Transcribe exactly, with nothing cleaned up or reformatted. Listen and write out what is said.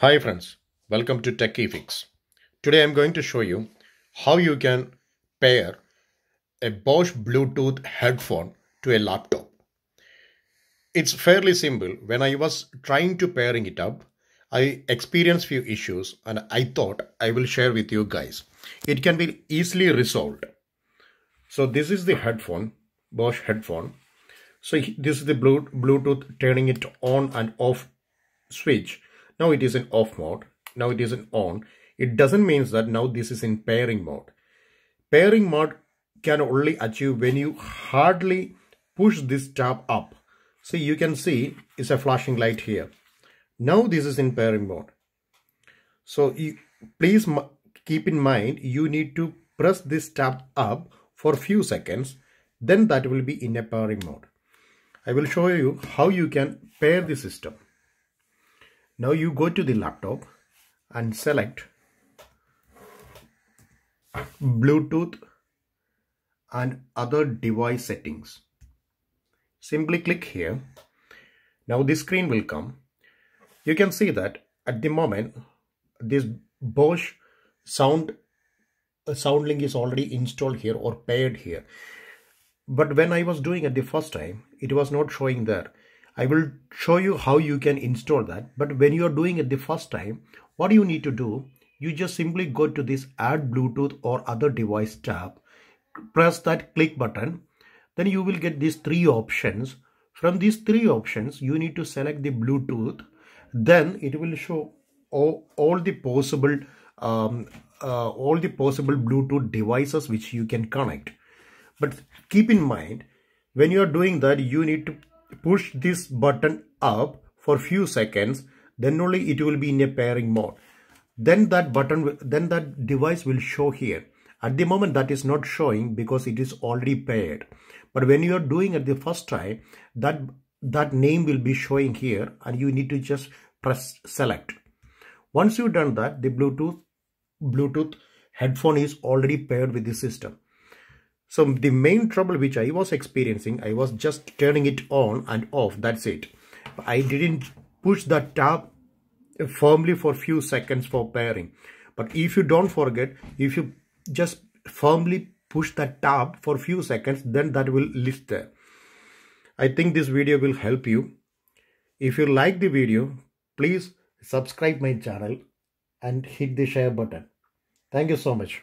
Hi friends, welcome to Techy Fix. Today I'm going to show you how you can pair a Bosch Bluetooth headphone to a laptop. It's fairly simple. When I was trying to pairing it up, I experienced few issues and I thought I will share with you guys. It can be easily resolved. So this is the headphone, Bosch headphone. So this is the Bluetooth turning it on and off switch. Now it is in off mode. Now it is in on. It doesn't mean that now this is in pairing mode. Pairing mode can only achieve when you hardly push this tab up. So you can see it's a flashing light here. Now this is in pairing mode. So you, please keep in mind you need to press this tab up for a few seconds. Then that will be in a pairing mode. I will show you how you can pair the system. Now you go to the laptop and select Bluetooth and other device settings. Simply click here. Now this screen will come. You can see that at the moment this Bosch sound uh, SoundLink is already installed here or paired here. But when I was doing it the first time, it was not showing there. I will show you how you can install that. But when you are doing it the first time, what you need to do, you just simply go to this Add Bluetooth or Other Device tab, press that click button, then you will get these three options. From these three options, you need to select the Bluetooth. Then it will show all, all the possible um, uh, all the possible Bluetooth devices which you can connect. But keep in mind, when you are doing that, you need to push this button up for few seconds, then only it will be in a pairing mode. Then that button, then that device will show here. At the moment that is not showing because it is already paired. But when you are doing it the first time, that, that name will be showing here and you need to just press select. Once you've done that, the Bluetooth, Bluetooth headphone is already paired with the system. So the main trouble which I was experiencing, I was just turning it on and off, that's it. I didn't push that tab firmly for few seconds for pairing. But if you don't forget, if you just firmly push that tab for few seconds, then that will list there. I think this video will help you. If you like the video, please subscribe my channel and hit the share button. Thank you so much.